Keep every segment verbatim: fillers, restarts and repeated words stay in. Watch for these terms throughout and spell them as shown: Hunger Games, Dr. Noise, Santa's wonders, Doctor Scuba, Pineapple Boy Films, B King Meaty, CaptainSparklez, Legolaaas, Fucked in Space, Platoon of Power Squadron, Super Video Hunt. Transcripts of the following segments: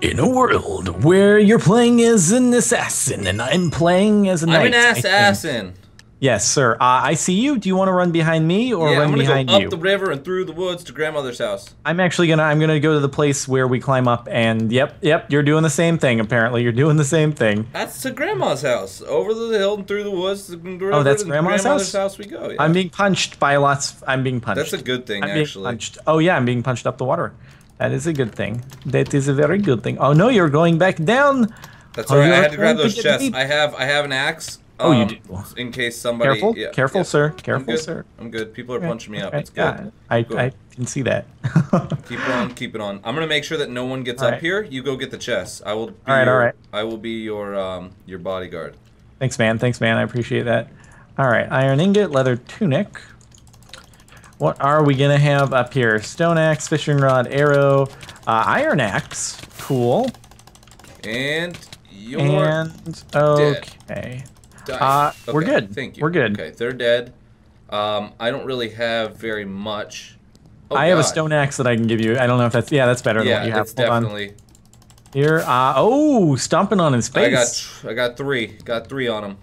In a world where you're playing as an assassin and I'm playing as a knight. I'm an assassin. Yes, sir. Uh, I see you. Do you want to run behind me or yeah, run behind you? I'm gonna go up the river and through the woods to grandmother's house. I'm actually gonna. I'm gonna go to the place where we climb up and. Yep, yep. You're doing the same thing. Apparently, you're doing the same thing. That's to grandma's house. Over the hill and through the woods. To the river, oh, that's and grandma's, grandmother's house. house we go. Yeah. I'm being punched by lots. Of, I'm being punched. That's a good thing, I'm actually. Being punched. Oh yeah, I'm being punched up the water. That is a good thing. That is a very good thing. Oh no, you're going back down. That's alright. I had to grab those to chests. Deep. I have I have an axe. Um, oh, you do. In case somebody. Careful, yeah, careful, yeah. sir. Careful, I'm sir. I'm good. People are punching me up. It's good. I, cool. I can see that. Keep it on. Keep it on. I'm gonna make sure that no one gets all up right. here. You go get the chest. I will. Be all right. Your, all right. I will be your um your bodyguard. Thanks, man. Thanks, man. I appreciate that. All right. Iron ingot, leather tunic. What are we going to have up here? Stone axe, fishing rod, arrow, uh, iron axe. Cool. And you're And, okay. Uh, okay. We're good. Thank you. We're good. Okay, they're dead. Um, I don't really have very much. Oh, I God. have a stone axe that I can give you. I don't know if that's, yeah, that's better yeah, than what you have. Yeah, definitely. On. Here, uh, oh, stomping on his face. I got, I got three. Got three on him.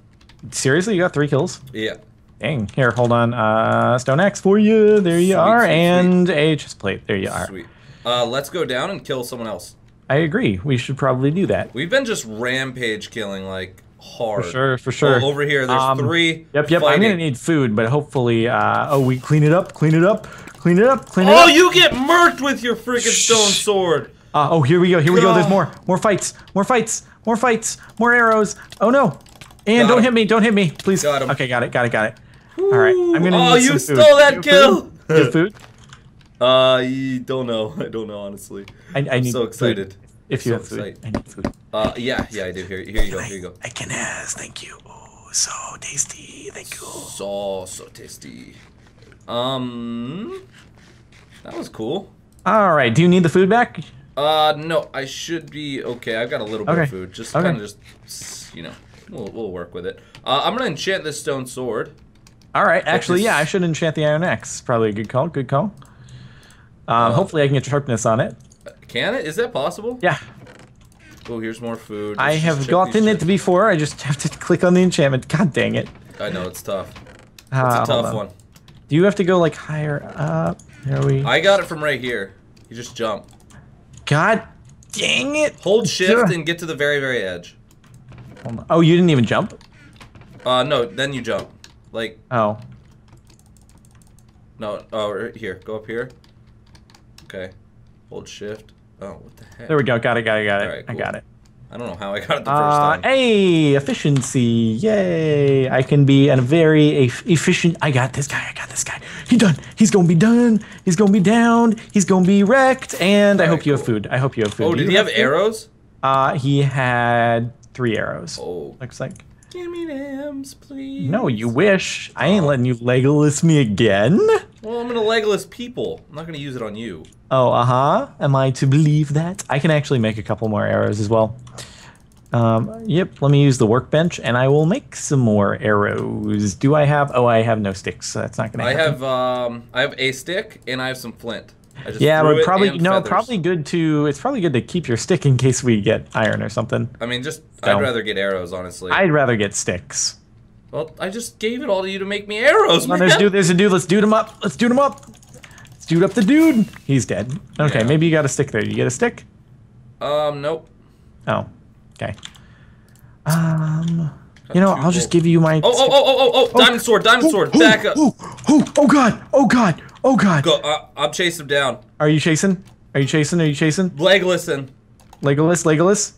Seriously, you got three kills? Yeah. Dang. Here, hold on. Uh, stone axe for you. There you sweet, are. Sweet, and sweet. a chest plate. There you are. Sweet. Uh, let's go down and kill someone else. I agree. We should probably do that. We've been just rampage killing like hard. For sure. For sure. Oh, over here, there's um, three. Yep. Yep. Fighting. I'm gonna need food, but hopefully, uh, oh, we clean it up. Clean it up. Clean it up. Clean it oh, up. Oh, you get murked with your freaking stone sword. Uh, oh, here we go. Here we go. There's more. More fights. More fights. More fights. More arrows. Oh no. And got don't him. hit me. Don't hit me, please. Got him. Okay. Got it. Got it. Got it. All right, I'm gonna Oh, you stole food. that kill! Your food? Uh, you don't know. I don't know, honestly. I, I need I'm so excited. Food. If you so have food, excited. I need food. Uh, yeah, yeah, I do. Here, here you go. Here you go. I can ask. Thank you. Oh, so tasty. Thank you. So, so tasty. Um, that was cool. All right. Do you need the food back? Uh, no. I should be okay. I've got a little bit okay. of food. Just okay. kind of just, you know, we'll we'll work with it. Uh, I'm gonna enchant this stone sword. All right, actually, yeah, I should enchant the iron axe. Probably a good call, good call. Um, uh, hopefully I can get sharpness on it. Can it? Is that possible? Yeah. Oh, here's more food. Let's I have gotten it before. I just have to click on the enchantment. God dang it. I know, it's tough. It's uh, a tough on. one. Do you have to go, like, higher up? There we... I got it from right here. You just jump. God dang it. Hold shift and get to the very, very edge. Oh, you didn't even jump? Uh, no, then you jump. Like oh no oh right here go up here okay hold shift oh what the heck there we go got it got it got it right, cool. I got it I don't know how I got it the uh, first time. Hey, efficiency, yay. I can be a very efficient. I got this guy I got this guy he done he's gonna be done he's gonna be downed he's gonna be wrecked and All I right, hope cool. you have food I hope you have food. Oh, did he have, have arrows? Uh, he had three arrows. Oh, looks like. Give me M's, please. No, you wish. I ain't letting you Legolaaas me again. Well, I'm gonna Legolaaas people. I'm not gonna use it on you. Oh, uh-huh. Am I to believe that? I can actually make a couple more arrows as well. Um, yep, let me use the workbench, and I will make some more arrows. Do I have... Oh, I have no sticks, so that's not gonna happen. I have, um, I have a stick, and I have some flint. I just yeah, but probably no. Feathers. Probably good to. It's probably good to keep your stick in case we get iron or something. I mean, just so. I'd rather get arrows, honestly. I'd rather get sticks. Well, I just gave it all to you to make me arrows, well, man. There's, dude, there's a dude. Let's dude him up. Let's dude him up. Let's dude up the dude. He's dead. Okay, yeah. Maybe you got a stick there. Did you get a stick? Um, nope. Oh, okay. Um, you know, I'll just give you my. Oh, oh, oh, oh, oh, oh! Diamond sword, diamond sword, back up. Oh, oh, oh, god, oh, god. Oh god! Go, uh, I'm chasing him down. Are you chasing? Are you chasing? Are you chasing? Legolaaas. Legolaaas. Legolaaas.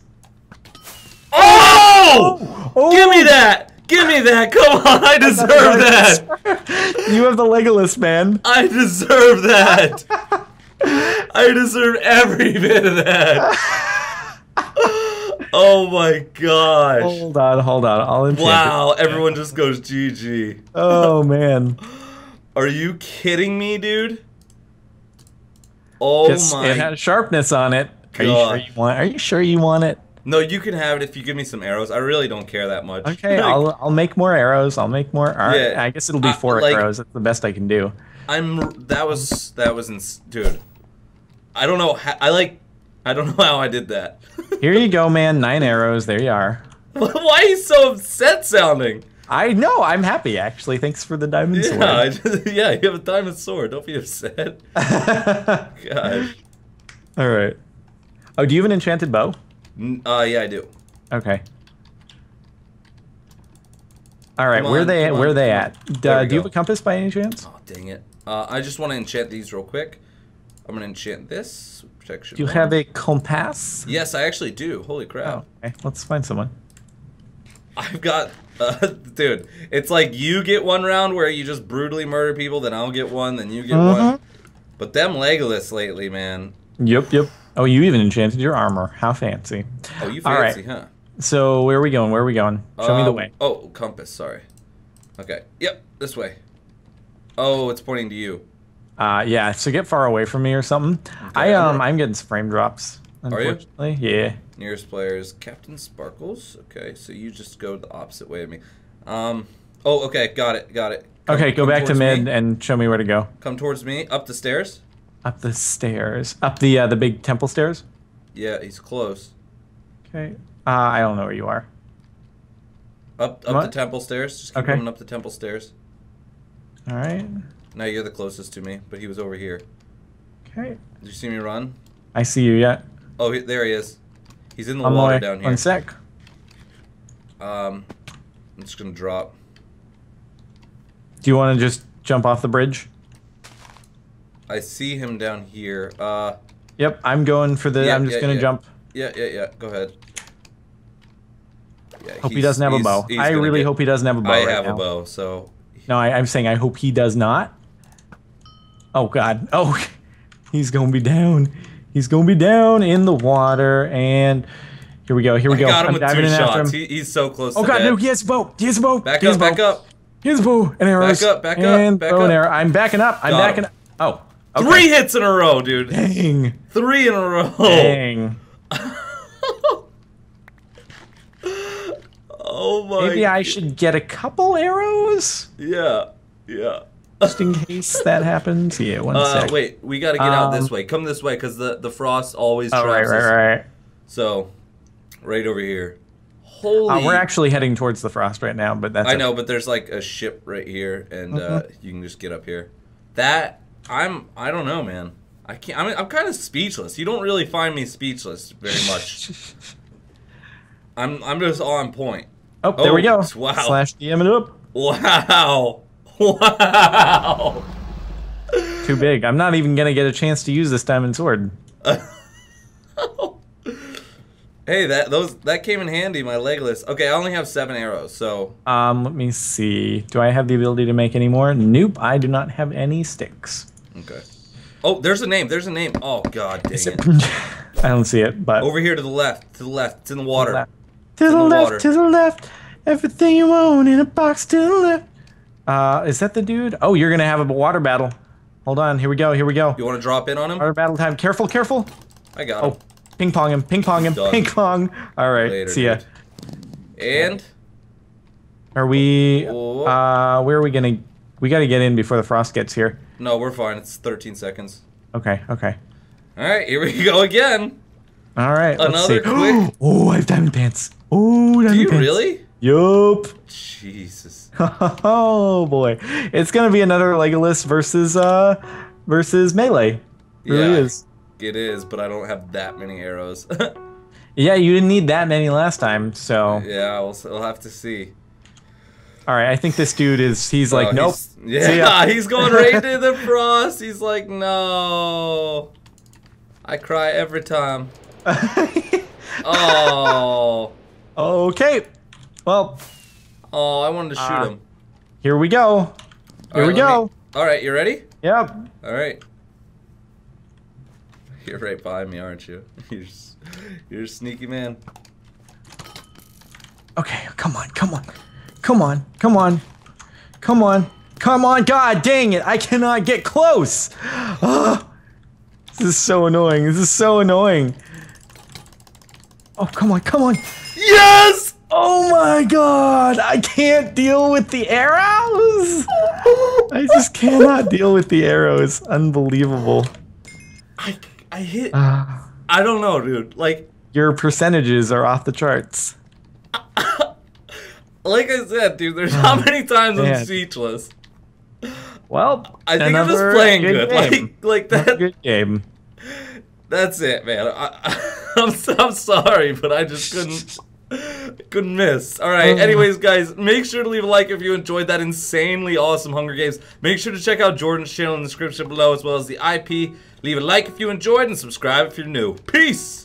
Oh! oh! Give me that! Give me that! Come on! I deserve that. You have the Legolaaas, man. I deserve that. I deserve every bit of that. Oh my gosh! Hold on! Hold on! I'll enchant. Wow! It. Everyone just goes G G. Oh man. Are you kidding me, dude? Oh Just, my! It had sharpness on it. Are you, sure you want, are you sure you want it? No, you can have it if you give me some arrows. I really don't care that much. Okay, I'll I'll make more arrows. I'll make more. All right, yeah, I guess it'll be four I, like, arrows. That's the best I can do. I'm. That was that was, ins dude. I don't know. How, I like. I don't know how I did that. Here you go, man. Nine arrows. There you are. Why are you so upset sounding? I know. I'm happy, actually. Thanks for the diamond yeah, sword. I just, yeah, you have a diamond sword. Don't be upset. Gosh. All right. Oh, do you have an enchanted bow? Uh, yeah, I do. Okay. All right. Come where on, they? Where on, are they at? Uh, do you have a compass by any chance? Oh, dang it! Uh, I just want to enchant these real quick. I'm gonna enchant this protection. Do you have a compass? Yes, I actually do. Holy crap! Oh, okay, let's find someone. I've got, uh, dude. It's like you get one round where you just brutally murder people, then I'll get one, then you get mm-hmm. one. But them Legolaaas lately, man. Yep, yep. Oh, you even enchanted your armor. How fancy. Oh, you fancy, right. huh? So, where are we going? Where are we going? Show uh, me the way. Oh, compass, sorry. Okay. Yep, this way. Oh, it's pointing to you. Uh, yeah, so get far away from me or something. Okay, I, um, I'm, right. I'm getting frame drops, unfortunately. Are you? Yeah. Nearest player is CaptainSparklez. Okay, so you just go the opposite way of me. Um, oh, okay, got it, got it. Come, okay, go back to mid me. and show me where to go. Come towards me, up the stairs. Up the stairs. Up the uh, the big temple stairs? Yeah, he's close. Okay. Uh, I don't know where you are. Up up what? the temple stairs. Just keep okay. coming up the temple stairs. All right. Now you're the closest to me, but he was over here. Okay. Did you see me run? I see you, yeah. Oh, he, there he is. He's in the I'm water like, down here. One sec. Um, I'm just going to drop. Do you want to just jump off the bridge? I see him down here. Uh, yep, I'm going for the. Yeah, I'm just yeah, gonna yeah. jump. Yeah, yeah, yeah. Go ahead. Yeah, hope he doesn't have a bow. I really get, hope he doesn't have a bow. I right have now. a bow, so. No, I, I'm saying I hope he does not. Oh God! Oh, he's gonna be down. He's gonna be down in the water, and here we go. Here we I go. Got him I'm with diving two in shots. After him. He, he's so close. Oh to God! Dead. No, he has a bow. He has a bow. Back he has up! Bow. Back up! He has a bow and arrows. Back up! Back and up! Back bow up! And arrow. I'm backing up. I'm got backing up. Oh. Okay. Three hits in a row, dude. Dang. Three in a row. Dang. Oh my. Maybe I God. should get a couple arrows? Yeah. Yeah. Just in case that happens. Yeah, one uh, sec. Wait, we gotta get um, out this way. Come this way, because the, the frost always oh, traps right, us. Right, right. So, right over here. Holy. Uh, we're actually heading towards the frost right now, but that's. I it. know, but there's like a ship right here, and mm-hmm. uh, you can just get up here. That. I'm, I don't know, man. I can't, I mean, I'm kind of speechless. You don't really find me speechless very much. I'm, I'm just on point. Oh, oh, there we go. Wow. Slash D M it up. Wow. Wow. Too big. I'm not even going to get a chance to use this diamond sword. Hey, that, those, that came in handy, my Legolaaas. Okay, I only have seven arrows, so. Um, let me see. Do I have the ability to make any more? Nope, I do not have any sticks. Okay. Oh, there's a name. There's a name. Oh God, dang it! I don't see it, but over here to the left, to the left, it's in the water. To the, to the, the left, water. to the left. Everything you own in a box to the left. Uh, is that the dude? Oh, you're gonna have a water battle. Hold on. Here we go. Here we go. You want to drop in on him? Water battle time. Careful, careful. I got him. Oh, ping pong him. Ping pong him. Done. Ping pong. All right. Later, see ya. Dude. And are we? Uh, where are we gonna? We gotta get in before the frost gets here. No, we're fine. It's thirteen seconds. Okay, okay. All right, here we go again. All right, another quick. Oh, I have diamond pants. Oh, diamond pants. Do you pants. really? Yup. Jesus. Oh boy, it's gonna be another Legolaaas versus uh versus melee. It yeah, really is. It is, but I don't have that many arrows. Yeah, you didn't need that many last time, so. Yeah, we'll, we'll have to see. All right, I think this dude is, he's like, oh, nope. He's, yeah, he's going right to the frost. He's like, no. I cry every time. Oh. Okay. Well. Oh, I wanted to shoot uh, him. Here we go. Here right, we go. Me, all right, you ready? Yep. All right. You're right behind me, aren't you? You're, you're a sneaky man. Okay, come on, come on. Come on, come on, come on, come on, God dang it, I cannot get close! Oh, this is so annoying, this is so annoying. Oh, come on, come on. Yes! Oh my God, I can't deal with the arrows! I just cannot deal with the arrows, unbelievable. I, I hit uh, I don't know, dude. Like, your percentages are off the charts. Like I said, dude, there's how many times I'm speechless. Well, I think I'm just playing good. Like, like that. Good game. That's it, man. I, I'm I'm sorry, but I just couldn't. Couldn't miss. Alright, anyways guys, make sure to leave a like if you enjoyed that insanely awesome Hunger Games. Make sure to check out Jordan's channel in the description below as well as the I P. Leave a like if you enjoyed and subscribe if you're new. Peace!